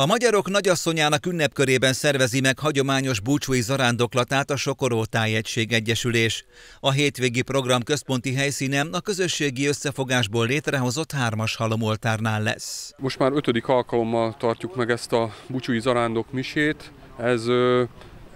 A magyarok nagyasszonyának ünnepkörében szervezi meg hagyományos búcsúi zarándoklatát a Sokoró Tájegység Egyesülés. A hétvégi program központi helyszíne a közösségi összefogásból létrehozott Hármas Halomoltárnál lesz. Most már 5. alkalommal tartjuk meg ezt a búcsúi zarándokmisét. Ez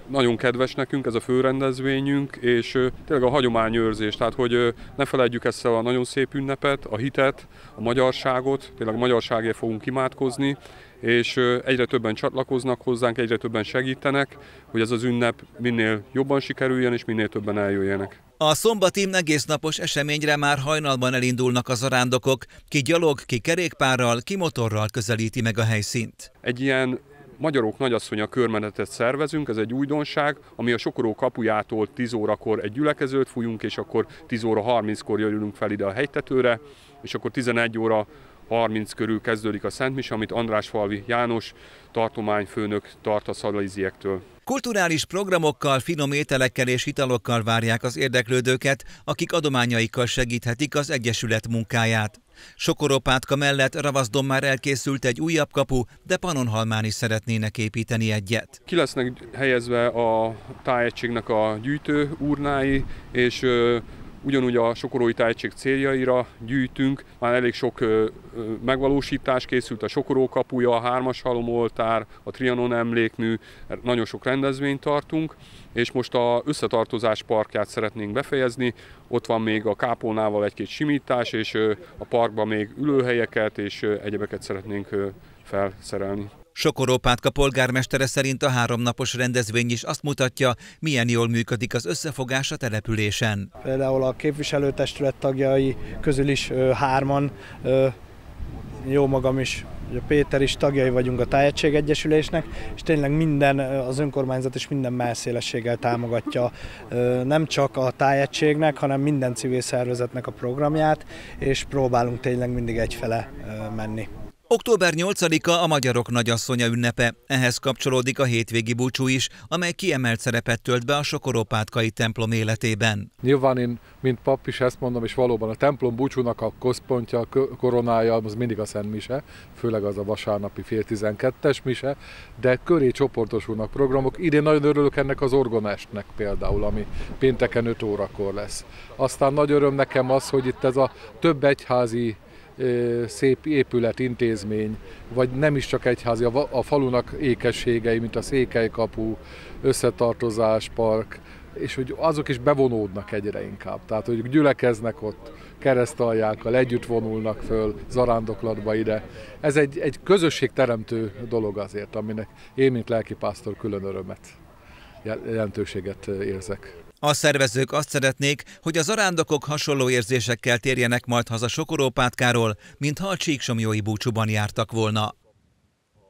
nagyon kedves nekünk, ez a főrendezvényünk, és tényleg a hagyományőrzés, tehát hogy ne felejtjük ezt a nagyon szép ünnepet, a hitet, a magyarságot, tényleg a magyarságért fogunk imádkozni, és egyre többen csatlakoznak hozzánk, egyre többen segítenek, hogy ez az ünnep minél jobban sikerüljön, és minél többen eljöjjenek. A szombati egésznapos eseményre már hajnalban elindulnak a zarándokok, ki gyalog, ki kerékpárral, ki motorral közelíti meg a helyszínt. Egy ilyen Magyarok nagyasszonya körmenetet szervezünk, ez egy újdonság, ami a Sokoró kapujától 10 órakor egy gyülekezőt fújunk, és akkor 10 óra 30-kor jövünk fel ide a hegytetőre, és akkor 11 óra 30 körül kezdődik a szentmise, amit Andrásfalvi János tartományfőnök tart a szalaiziektől. Kulturális programokkal, finom ételekkel és italokkal várják az érdeklődőket, akik adományaikkal segíthetik az egyesület munkáját. Sokorópátka mellett Ravaszdom már elkészült egy újabb kapu, de Panonhalmán is szeretnének építeni egyet. Ki lesznek helyezve a tájegységnek a gyűjtő urnái, és ugyanúgy a Sokorói Tájegység céljaira gyűjtünk, már elég sok megvalósítás készült, a Sokorókapuja, a Hármas Halomoltár, a Trianon emlékmű, nagyon sok rendezvényt tartunk, és most a összetartozás parkját szeretnénk befejezni, ott van még a Kápónával egy-két simítás, és a parkban még ülőhelyeket és egyebeket szeretnénk felszerelni. Sokorópátka polgármestere szerint a 3 napos rendezvény is azt mutatja, milyen jól működik az összefogás a településen. Például a képviselőtestület tagjai közül is 3-an, jó magam is, Péter is tagjai vagyunk a Tájegység Egyesülésnek, és tényleg minden, az önkormányzat is minden mellszélességgel támogatja nem csak a tájegységnek, hanem minden civil szervezetnek a programját, és próbálunk tényleg mindig egyfele menni. Október 8-a a magyarok nagyasszonya ünnepe. Ehhez kapcsolódik a hétvégi búcsú is, amely kiemelt szerepet tölt be a sokorópátkai templom életében. Nyilván én, mint pap is ezt mondom, és valóban a templom búcsúnak a központja, a koronája, az mindig a szentmise, főleg az a vasárnapi fél 12-es mise, de köré csoportosulnak programok. Idén nagyon örülök ennek az orgonestnek például, ami pénteken 5 órakor lesz. Aztán nagy öröm nekem az, hogy itt ez a több egyházi szép épület, intézmény, vagy nem is csak egyházi, a falunak ékességei, mint a Székelykapu, Összetartozáspark, és hogy azok is bevonódnak egyre inkább. Tehát, hogy gyülekeznek ott, keresztaljákkal, együtt vonulnak föl zarándoklatba ide. Ez egy közösségteremtő dolog azért, aminek én, mint lelkipásztor, külön örömet, jelentőséget érzek. A szervezők azt szeretnék, hogy a zarándokok hasonló érzésekkel térjenek majd haza Sokorópátkáról, mintha a csíksomjói búcsúban jártak volna.